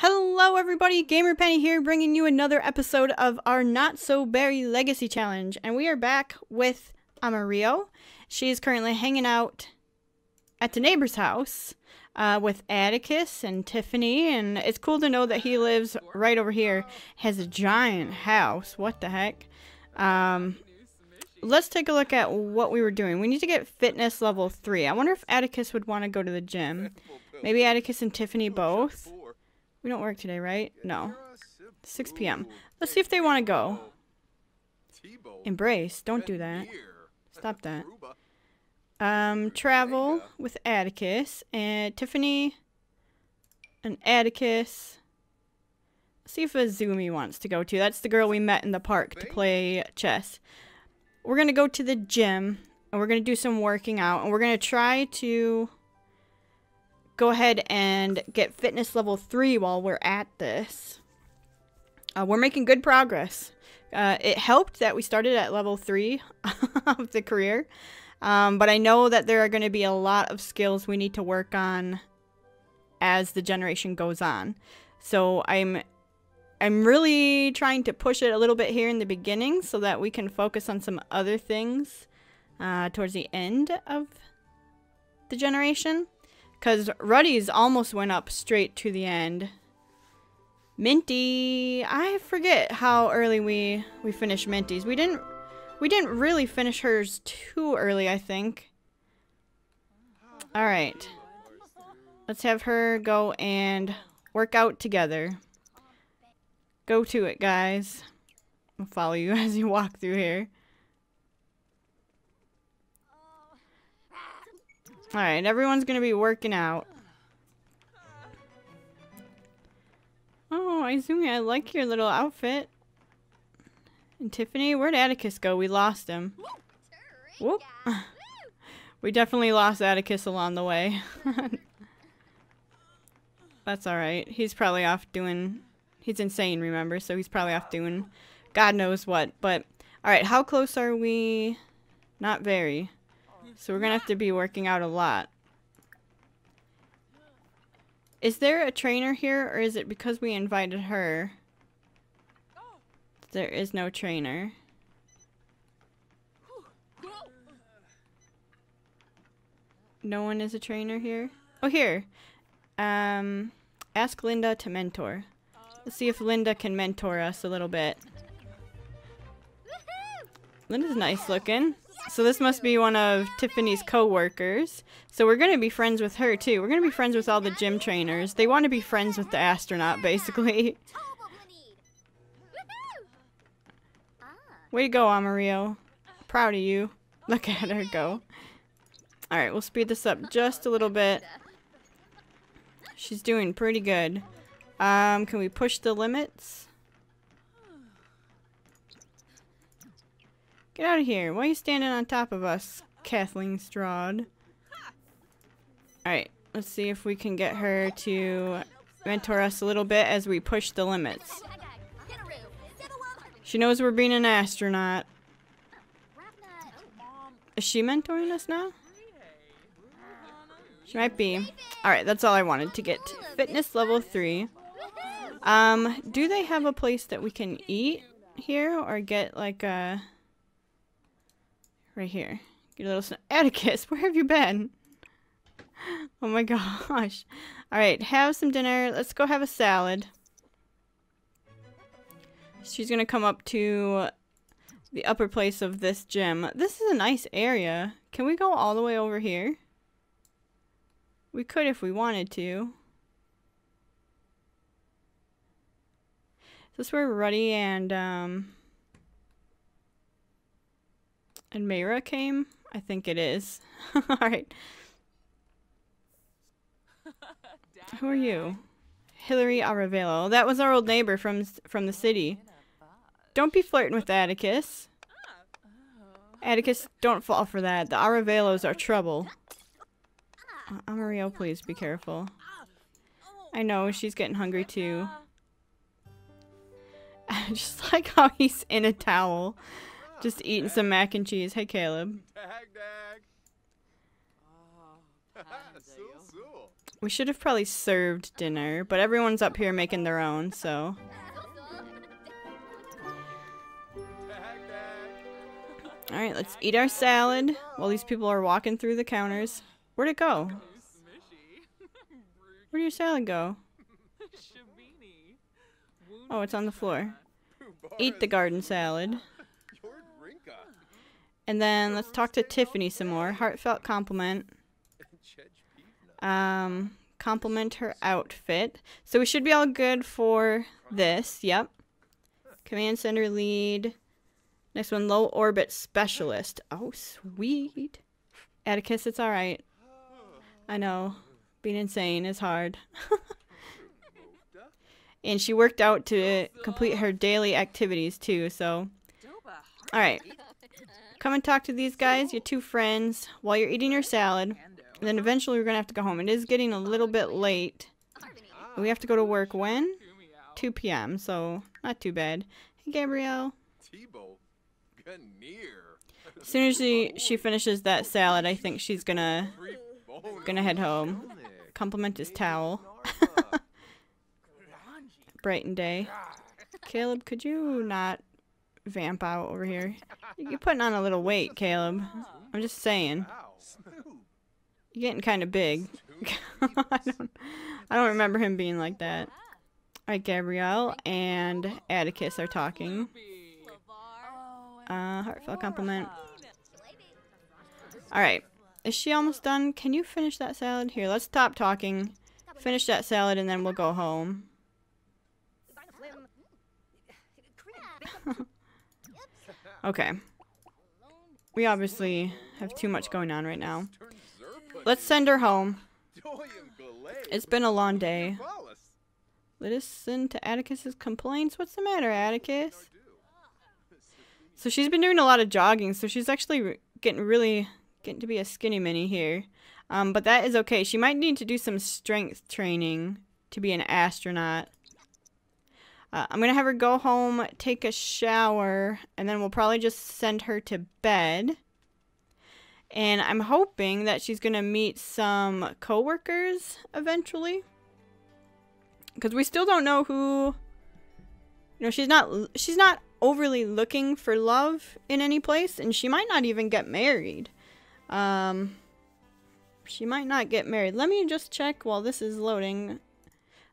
Hello everybody, Gamer Penny here, bringing you another episode of our Not-So-Berry Legacy Challenge. And we are back with Amarillo. She is currently hanging out at the neighbor's house with Atticus and Tiffany. And it's cool to know that he lives right over here, has a giant house. What the heck? Let's take a look at what we were doing. We need to get fitness level 3. I wonder if Atticus would want to go to the gym. Maybe Atticus and Tiffany both. We don't work today, right? No. 6 p.m. Let's see if they want to go. Embrace. Don't do that. Stop that. Travel with Atticus and Tiffany and Atticus. Let's see if Izumi wants to go to. That's the girl we met in the park to play chess. We're going to go to the gym and we're going to do some working out and we're going to try to go ahead and get fitness level 3 while we're at this. We're making good progress. It helped that we started at level 3 of the career. But I know that there are going to be a lot of skills we need to work on as the generation goes on. So I'm really trying to push it a little bit here in the beginning so that we can focus on some other things towards the end of the generation. Because Ruddy's almost went up straight to the end. Minty, I forget how early we finished Minty's. We didn't really finish hers too early, I think. Alright. Let's have her go and work out together. Go to it, guys. I'll follow you as you walk through here. Alright, everyone's gonna be working out. Oh, Izumi, I like your little outfit. And Tiffany, where'd Atticus go? We lost him. Whoop. We definitely lost Atticus along the way. That's alright. He's probably off doing... He's insane, remember? So he's probably off doing God knows what. But, alright, how close are we? Not very. So we're going to have to be working out a lot. Is there a trainer here, or is it because we invited her? There is no trainer. No one is a trainer here? Oh, here. Ask Linda to mentor. Let's see if Linda can mentor us a little bit. Linda's nice looking. So this must be one of Tiffany's co-workers. So we're going to be friends with her, too. We're going to be friends with all the gym trainers. They want to be friends with the astronaut, basically. Way to go, Amarillo. Proud of you. Look at her go. Alright, we'll speed this up just a little bit. She's doing pretty good. Can we push the limits? Get out of here. Why are you standing on top of us, Kathleen Strahd? Alright, let's see if we can get her to mentor us a little bit as we push the limits. She knows we're being an astronaut. Is she mentoring us now? She might be. Alright, that's all I wanted to get. Fitness level 3. Do they have a place that we can eat here? Or get like a... Right here. Get a little snack. Atticus, where have you been? Oh my gosh. Alright, have some dinner. Let's go have a salad. She's gonna come up to the upper place of this gym. This is a nice area. Can we go all the way over here? We could if we wanted to. Is this where Ruddy and Mayra came? I think it is. Alright. Who are you? Hilary Arevalo. That was our old neighbor from the city. Don't be flirting with Atticus. Atticus, don't fall for that. The Arevalos are trouble. Amarillo, please be careful. I know, she's getting hungry too. I just like how he's in a towel. Just eating some mac and cheese. Hey, Caleb. We should have probably served dinner, but everyone's up here making their own, so... Alright, let's eat our salad while these people are walking through the counters. Where'd it go? Where'd your salad go? Oh, it's on the floor. Eat the garden salad. And then let's talk to Tiffany some more. Heartfelt compliment. Compliment her outfit. So we should be all good for this. Yep. Command center lead. Next one, low orbit specialist. Oh, sweet. Atticus, it's alright. I know. Being insane is hard. And she worked out to complete her daily activities too, so. Alright. Come and talk to these guys, your two friends, while you're eating your salad. And then eventually we're going to have to go home. It is getting a little bit late. We have to go to work when? 2 p.m., so not too bad. Hey, Gabrielle. As soon as she finishes that salad, I think she's gonna head home. Compliment his towel. Brighten day. Caleb, could you not vamp out over here? You're putting on a little weight, Caleb. I'm just saying. You're getting kind of big. I don't remember him being like that. Alright, Gabrielle and Atticus are talking. Heartfelt compliment. Alright. Is she almost done? Can you finish that salad? Here, let's stop talking. Finish that salad and then we'll go home. Okay. We obviously have too much going on right now. Let's send her home. It's been a long day. Listen to Atticus's complaints. What's the matter, Atticus? So she's been doing a lot of jogging, so she's actually getting to be a skinny mini here. But that is okay. She might need to do some strength training to be an astronaut. I'm going to have her go home, take a shower, and then we'll probably just send her to bed. And I'm hoping that she's going to meet some coworkers eventually. Because we still don't know who... You know, she's not overly looking for love in any place, and she might not even get married. She might not get married. Let me just check while this is loading.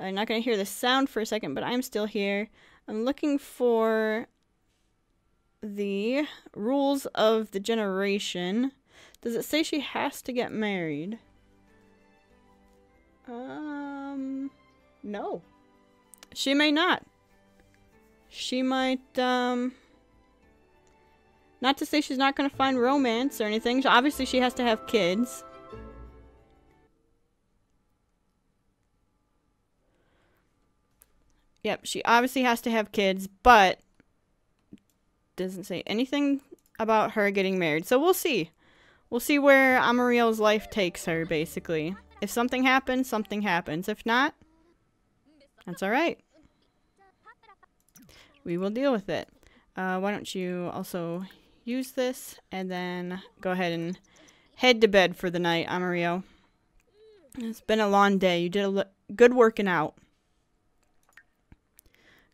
I'm not going to hear the sound for a second, but I'm still here. I'm looking for the rules of the generation. Does it say she has to get married? No. She may not. She might, not to say she's not going to find romance or anything. Obviously, she has to have kids. Yep, she obviously has to have kids, but doesn't say anything about her getting married. So we'll see. We'll see where Amarillo's life takes her, basically. If something happens, something happens. If not, that's alright. We will deal with it. Why don't you also use this and then go ahead and head to bed for the night, Amarillo. It's been a long day. You did a good working out.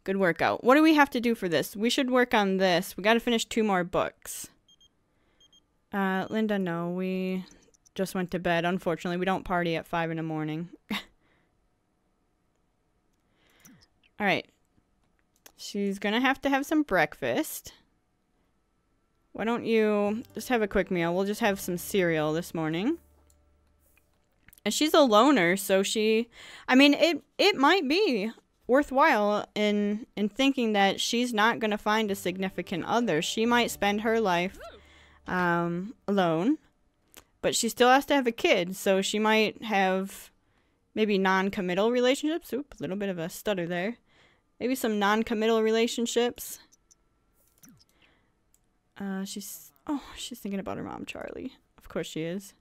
Good workout. What do we have to do for this? We should work on this. We got to finish 2 more books. Linda, no. We just went to bed. Unfortunately, we don't party at 5 in the morning. Alright. She's gonna have to have some breakfast. Why don't you just have a quick meal? We'll just have some cereal this morning. And she's a loner, so she... I mean, it might be worthwhile in thinking that she's not gonna find a significant other. She might spend her life alone, but she still has to have a kid, so she might have maybe non-committal relationships. Oop, a little bit of a stutter there. Maybe some non-committal relationships. She's thinking about her mom, Charlie. Of course she is.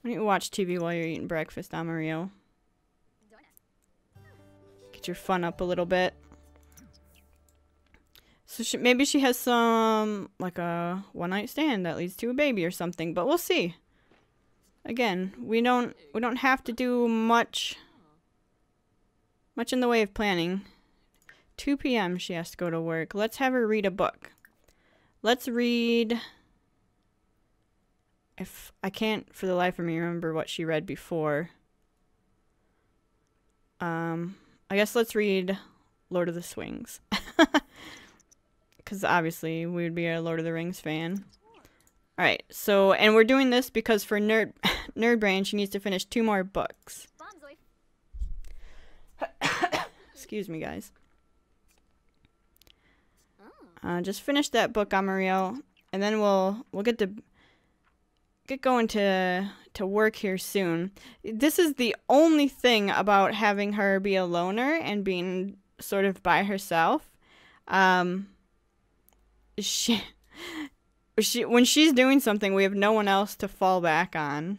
Why don't you watch TV while you're eating breakfast, Amarillo? Get your fun up a little bit. So maybe she has some, like a one-night stand that leads to a baby or something, but we'll see. Again, we don't have to do much in the way of planning. 2 p.m. she has to go to work. Let's have her read a book. Let's read... If I can't for the life of me remember what she read before. I guess let's read Lord of the Swings. Because obviously we would be a Lord of the Rings fan. Alright, so, and we're doing this because for Nerd Brain she needs to finish 2 more books. Excuse me, guys. Just finish that book, Amarillo, and then we'll get going to work here soon. This is the only thing about having her be a loner and being sort of by herself. She when she's doing something, we have no one else to fall back on.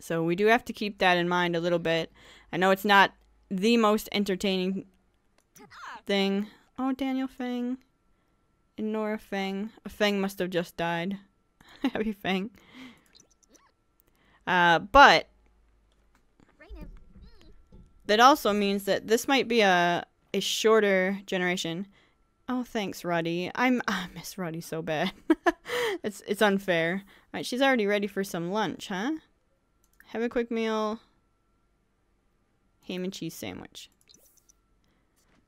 So we do have to keep that in mind a little bit. I know it's not the most entertaining thing. Oh, Daniel Feng and Nora Feng. A Feng must have just died. Happy Feng. But that also means that this might be a shorter generation. Oh, thanks, Ruddy. I miss Ruddy so bad. It's unfair. All right, she's already ready for some lunch, huh? Have a quick meal. Ham and cheese sandwich.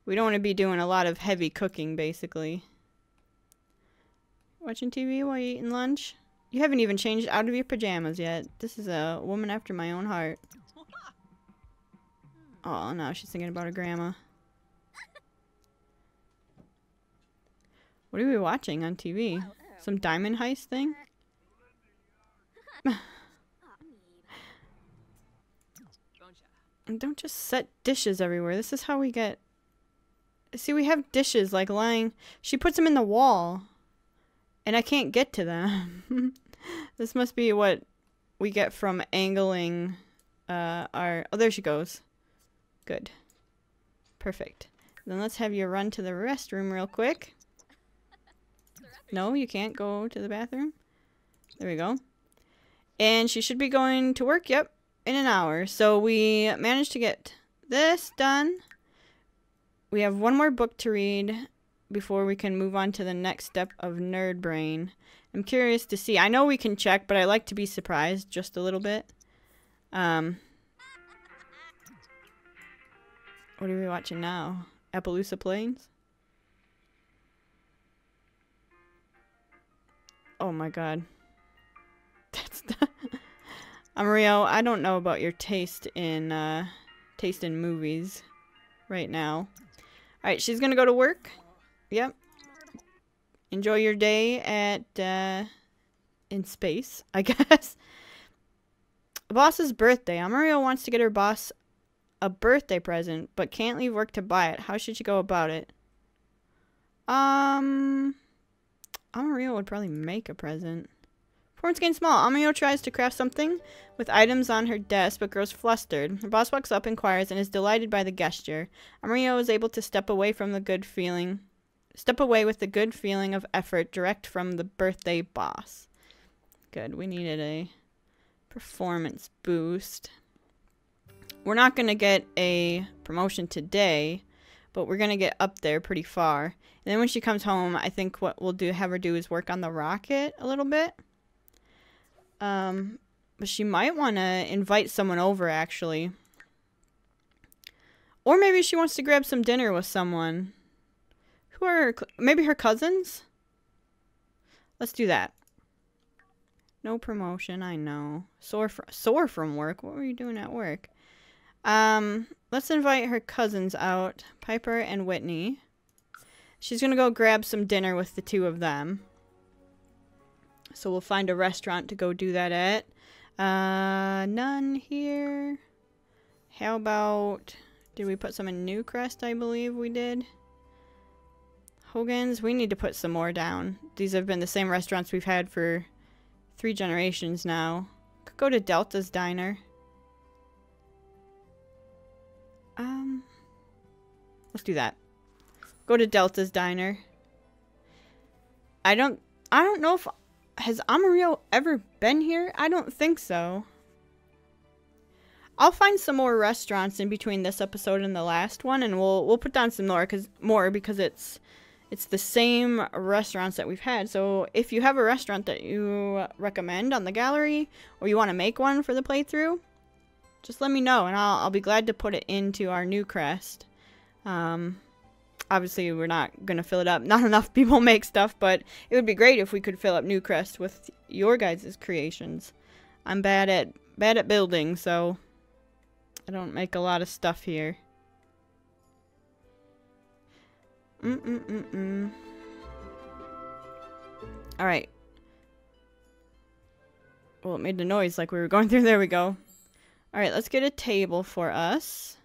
We don't want to be doing a lot of heavy cooking, basically. Watching TV while you're eating lunch? You haven't even changed out of your pajamas yet. This is a woman after my own heart. Oh, no, she's thinking about her grandma. What are we watching on TV? Some Diamond Heist thing? Don't just set dishes everywhere. This is how we get... See, we have dishes, like, lying... She puts them in the wall. And I can't get to them. This must be what we get from angling our... Oh, there she goes. Good. Perfect. Then let's have you run to the restroom real quick. No, you can't go to the bathroom. There we go. And she should be going to work, yep, in an hour. So we managed to get this done. We have one more book to read before we can move on to the next step of Nerd Brain. I'm curious to see. I know we can check, but I like to be surprised just a little bit. What are we watching now? Appaloosa Plains? Oh my god. That's the... Amarillo, I don't know about your taste in movies right now. Alright, she's gonna go to work. Yep. Enjoy your day at, in space, I guess. Boss's birthday. Amarillo wants to get her boss a birthday present, but can't leave work to buy it. How should she go about it? Amarillo would probably make a present. Performance gain small. Amarillo tries to craft something with items on her desk, but grows flustered. Her boss walks up, inquires, and is delighted by the gesture. Amarillo is able to step away with the good feeling of effort direct from the birthday boss. Good, we needed a performance boost. We're not going to get a promotion today, but we're going to get up there pretty far. And then when she comes home, I think what we'll do, have her do is work on the rocket a little bit. But she might want to invite someone over, actually. Or maybe she wants to grab some dinner with someone. Who are her maybe her cousins? Let's do that. No promotion, I know. Sore from work. What were you doing at work? Let's invite her cousins out, Piper and Whitney. She's gonna go grab some dinner with the two of them. So we'll find a restaurant to go do that at. None here. How about... Did we put some in Newcrest, I believe we did? Hogan's, we need to put some more down. These have been the same restaurants we've had for 3 generations now. Could go to Delta's Diner. Let's do that. Go to Delta's Diner. I don't know if Has Amarillo ever been here? I don't think so. I'll find some more restaurants in between this episode and the last one, and we'll put down some more because it's the same restaurants that we've had. So if you have a restaurant that you recommend on the gallery, or you want to make one for the playthrough, just let me know, and I'll be glad to put it into our Newcrest. Obviously, we're not going to fill it up. Not enough people make stuff, but it would be great if we could fill up Newcrest with your guys' creations. I'm bad at building, so I don't make a lot of stuff here. Alright. Well, it made the noise like we were going through. There we go. Alright, let's get a table for us.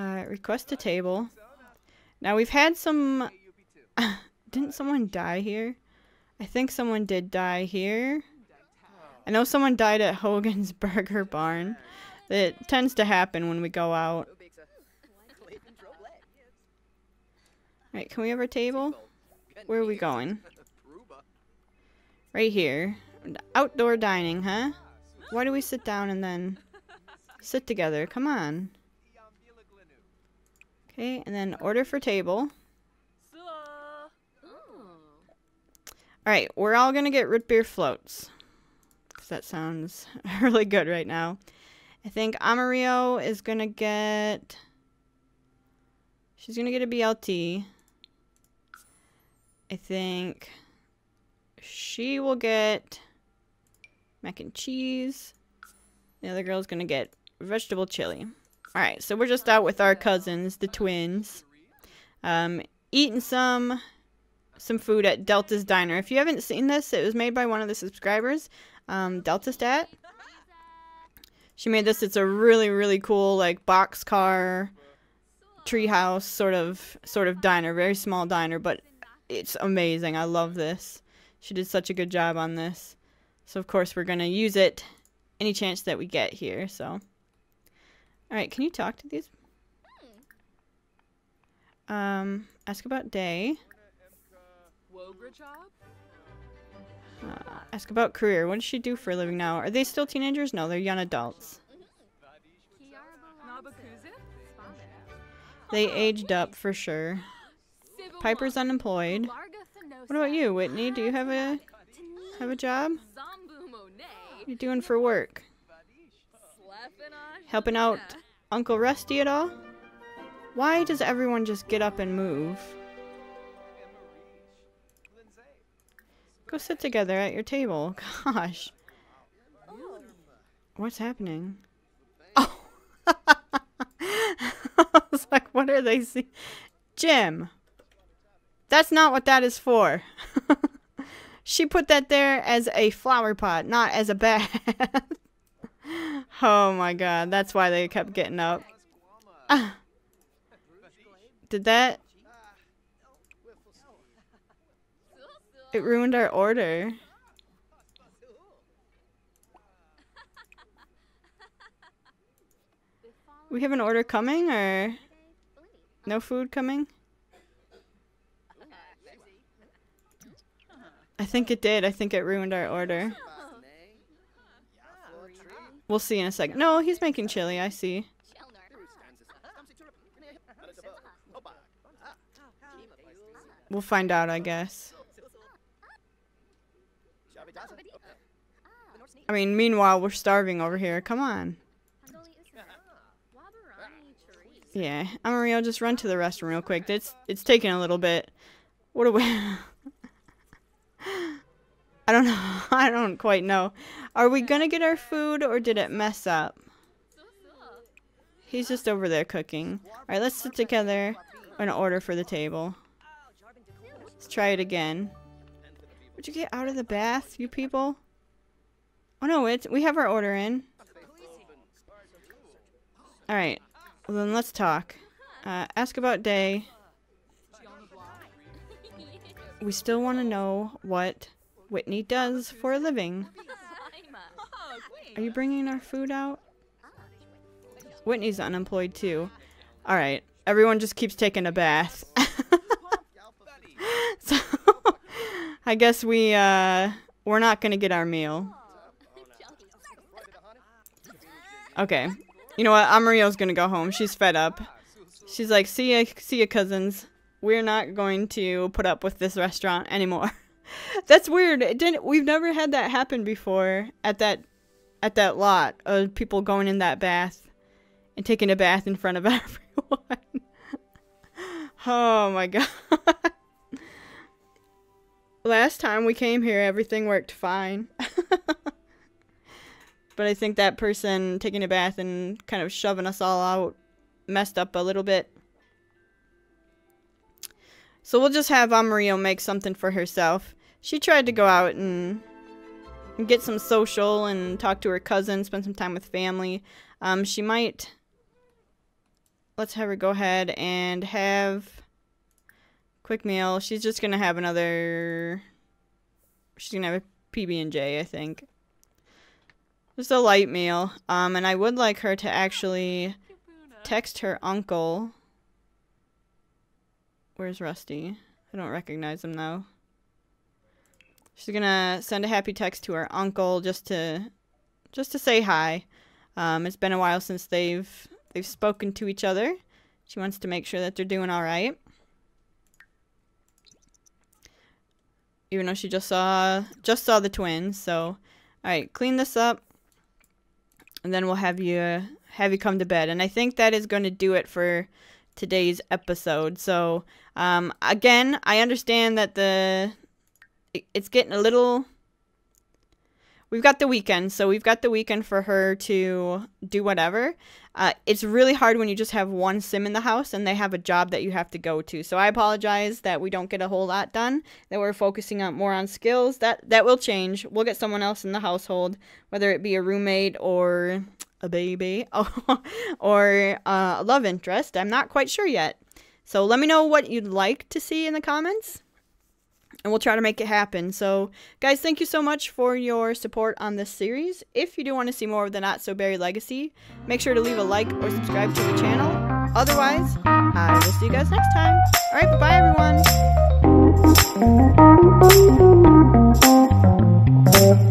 Request a table. Now, we've had some... Didn't someone die here? I think someone did die here. I know someone died at Hogan's Burger Barn. It tends to happen when we go out. Alright, can we have our table? Where are we going? Right here. Outdoor dining, huh? Why do we sit down and then sit together? Come on. Okay, and then order for table. Alright, we're all gonna get root beer floats. Because that sounds really good right now. I think Amarillo is gonna get... She's gonna get a BLT. I think she will get mac and cheese. The other girl's gonna get vegetable chili. Alright, so we're just out with our cousins, the twins. Eating some food at Delta's Diner. If you haven't seen this, it was made by one of the subscribers, Delta Stat. She made this. It's a really, really cool, like, boxcar, treehouse sort of diner. Very small diner, but it's amazing. I love this. She did such a good job on this. So, of course, we're going to use it any chance that we get here, so... Alright, can you talk to these? Ask about day. Ask about career. What does she do for a living now? Are they still teenagers? No, they're young adults. They aged up for sure. Piper's unemployed. What about you, Whitney? Do you have a job? What are you doing for work? Helping out Uncle Rusty at all? Why does everyone just get up and move? Go sit together at your table. Gosh. What's happening? Oh! I was like, what are they seeing? Jim! That's not what that is for. She put that there as a flower pot, not as a bath. Oh my god, that's why they kept getting up. Did that... It ruined our order. We have an order coming, or... No food coming? I think it did. I think it ruined our order. We'll see in a second. No, he's making chili, I see. We'll find out, I guess. I mean, meanwhile, we're starving over here. Come on. Yeah, Amarillo, just run to the restroom real quick. It's taking a little bit. What do we... I don't know. I don't quite know. Are we gonna get our food, or did it mess up? He's just over there cooking. Alright, let's sit together and order for the table. Let's try it again. Would you get out of the bath, you people? Oh no, we have our order in. Alright, well then let's talk. Ask about day. We still want to know what Whitney does for a living. Are you bringing our food out? Whitney's unemployed too. Alright, everyone just keeps taking a bath. So, I guess we're not gonna get our meal. Okay. You know what? Amarillo's gonna go home. She's fed up. She's like, see ya, cousins. We're not going to put up with this restaurant anymore. That's weird. We've never had that happen before at that lot of people going in that bath and taking a bath in front of everyone. Oh my god. Last time we came here, everything worked fine. But I think that person taking a bath and kind of shoving us all out messed up a little bit. So we'll just have Amarillo make something for herself. She tried to go out and get some social and talk to her cousin, spend some time with family. She might... Let's have her go ahead and have... Quick meal. She's just gonna have another... She's gonna have a PB&J, I think. Just a light meal. And I would like her to actually text her uncle... Where's Rusty? I don't recognize him though. She's gonna send a happy text to her uncle just to say hi. It's been a while since they've spoken to each other. She wants to make sure that they're doing all right. Even though she just saw the twins, so all right, clean this up, and then we'll have you come to bed. And I think that is going to do it for today's episode. So again, I understand that it's getting a little... We've got the weekend, so we've got the weekend for her to do whatever. It's really hard when you just have one sim in the house and they have a job that you have to go to. So I apologize that we don't get a whole lot done, that we're focusing on more on skills. That will change. We'll get someone else in the household, whether it be a roommate or a baby or a love interest. I'm not quite sure yet. So let me know what you'd like to see in the comments, and we'll try to make it happen. So, guys, thank you so much for your support on this series. If you do want to see more of the Not-So-Berry Legacy, make sure to leave a like or subscribe to the channel. Otherwise, I will see you guys next time. All right, bye-bye, everyone.